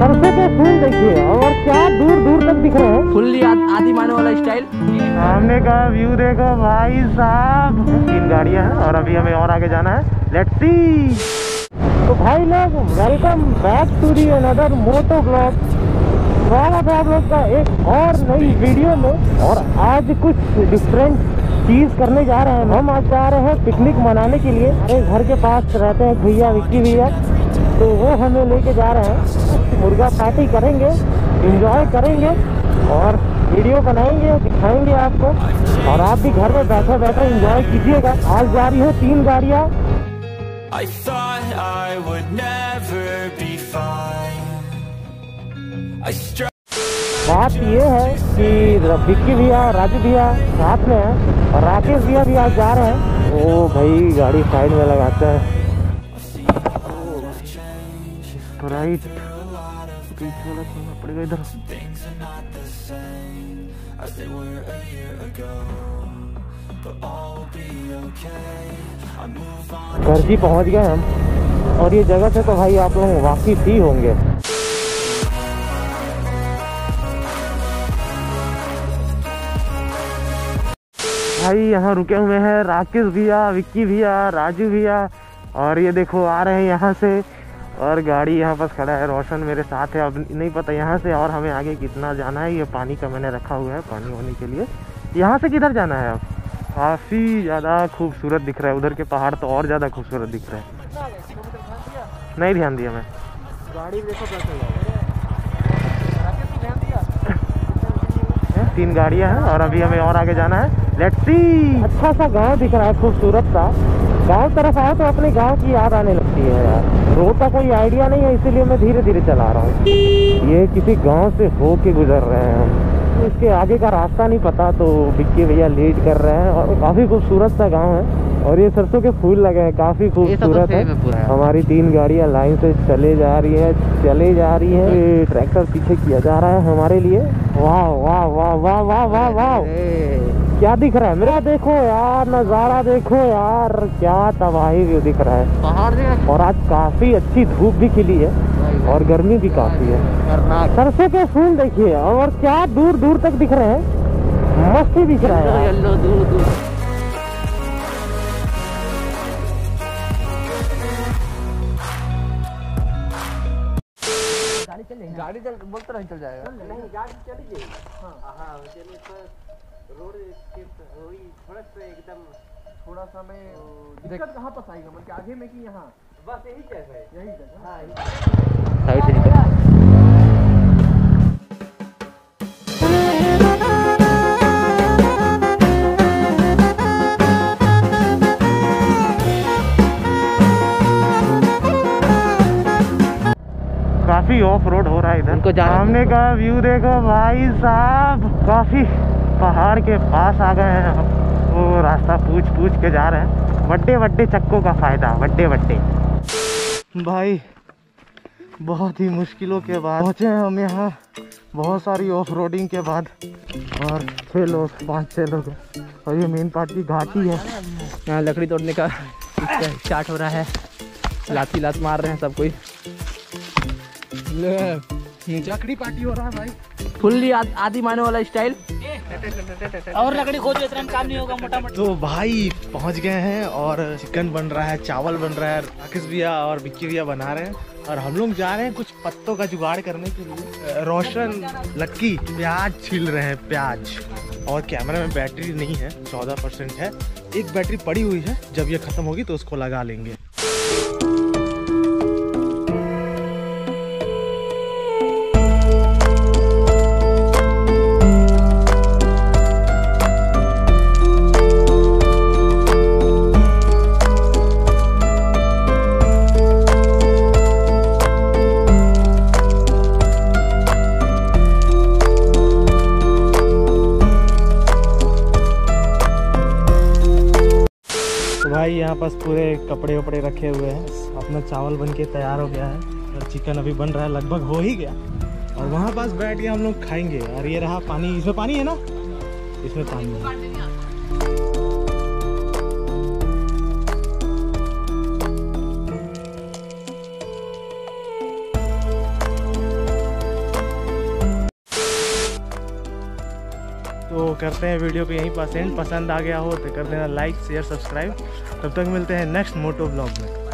सरसों के फूल देखिए और क्या दूर दूर तक दिख रहे हैं। फुल्ली आदि माने वाला स्टाइल। सामने का व्यू देखो भाई साहब। 3 गाड़ियां हैं और अभी हमें और आगे जाना है। Let's see. तो भाई लोग welcome back to the another moto blog. स्वागत है आप लोग का एक और नई वीडियो में। और आज कुछ डिफरेंट चीज़ करने जा रहे हैं। हम आज जा रहे हैं पिकनिक मनाने के लिए। अरे घर के पास रहते हैं भैया विक्की भैया, तो वो हमें लेके जा रहे हैं। मुर्गा पार्टी करेंगे, एंजॉय करेंगे और वीडियो बनाएंगे, दिखाएंगे आपको। और आप भी घर में बैठे बैठे एंजॉय कीजिएगा। आज जा रही है 3 गाड़ियाँ। I thought I would never be fine. बात ये है कि विक्की भैया, राजू भैया साथ में हैं और राकेश भैया भी आज जा रहे हैं। ओ भाई गाड़ी साइड में लगाते हैं। राइट पड़ेगा इधर। घर जी पहुंच गए हम और ये जगह से तो भाई आप लोग वाकिफ ही होंगे। भाई यहाँ रुके हुए हैं राकेश भैया, विक्की भैया, राजू भैया और ये देखो आ रहे हैं यहाँ से। और गाड़ी यहाँ पर खड़ा है, रोशन मेरे साथ है। अब नहीं पता यहाँ से और हमें आगे कितना जाना है। ये पानी का मैंने रखा हुआ है पानी होने के लिए। यहाँ से किधर जाना है? अब काफ़ी ज़्यादा खूबसूरत दिख रहा है। उधर के पहाड़ तो और ज़्यादा खूबसूरत दिख रहा है। नहीं ध्यान दिया मैं। गाड़ी देखो कैसे। 3 गाड़ियाँ हैं और अभी हमें और आगे जाना है। Let's see. अच्छा सा गाँव दिख रहा है, खूबसूरत सा। गाँव तरफ आया तो अपने गाँव की याद आने लगती है यार। रोड का कोई आइडिया नहीं है इसीलिए मैं धीरे धीरे चला रहा हूँ। ये किसी गांव से होके गुजर रहे हैं हम। इसके आगे का रास्ता नहीं पता तो विक्की भैया लीड कर रहे हैं। और काफ़ी खूबसूरत सा गांव है और ये सरसों के फूल लगे हैं, काफ़ी खूबसूरत है। हमारी 3 गाड़ियाँ लाइन से चले जा रही है, चले जा रही है। ये ट्रैक्टर पीछे किया जा रहा है हमारे लिए। वाह वाह वाह वाह वाह वाह वाह क्या दिख रहा है मेरा। देखो यार नज़ारा, देखो यार क्या तबाही व्यू दिख रहा है। पहाड़ और आज काफ़ी अच्छी धूप भी खिली है और गर्मी भी काफ़ी है। सरसों के फूल देखिए और क्या दूर दूर तक दिख रहे हैं। मस्त ही दिख रहा है येलो दूर दूर। गाड़ी चल बोलते रहे, चल जाएगा। नहीं गाड़ी चली गई। हाँ रोड थोड़ा सा एकदम थोड़ा सा मैं दिक्कत कहाँ पर आएगा मतलब आगे में कि यहाँ बस यही जगह है, यही जगह। हाँ साइड से निकल। काफी ऑफ रोड हो रहा है इधर। उनको सामने का व्यू देखो भाई साहब। काफी पहाड़ के पास आ गए हैं। वो रास्ता पूछ के जा रहे हैं। बड्डे बड्डे चक्कों का फ़ायदा, बड्डे बड्डे। भाई बहुत ही मुश्किलों के बाद पहुँचे हैं हम यहाँ, बहुत सारी ऑफ रोडिंग के बाद। और 5-6 लोग और ये मेन पार्ट की घाटी है। यहाँ लकड़ी तोड़ने का स्टार्ट हो रहा है। लाठी लात मार रहे हैं सब कोई। लकड़ी पार्टी हो रहा है भाई, फुल्ली आदि माने वाला स्टाइल। और लकड़ी खोजो, इतना काम नहीं होगा मोटा मोटा। तो भाई पहुंच गए हैं और चिकन बन रहा है, चावल बन रहा है, राकेश भैया और विक्की भैया बना रहे हैं। और हम लोग जा रहे हैं कुछ पत्तों का जुगाड़ करने के लिए। रोशन लक्की प्याज छील रहे हैं, प्याज। और कैमरा में बैटरी नहीं है, 14% है। एक बैटरी पड़ी हुई है, जब ये खत्म होगी तो उसको लगा लेंगे। भाई यहाँ पास पूरे कपड़े वपड़े रखे हुए हैं। अपना चावल बन के तैयार हो गया है और चिकन अभी बन रहा है, लगभग हो ही गया। और वहाँ पास बैठ के हम लोग खाएंगे। और ये रहा पानी, इसमें पानी है ना, इसमें पानी है। तो करते हैं वीडियो को यहीं पास एंड। पसंद आ गया हो तो कर देना लाइक शेयर सब्सक्राइब। तब तक मिलते हैं नेक्स्ट मोटो ब्लॉग में।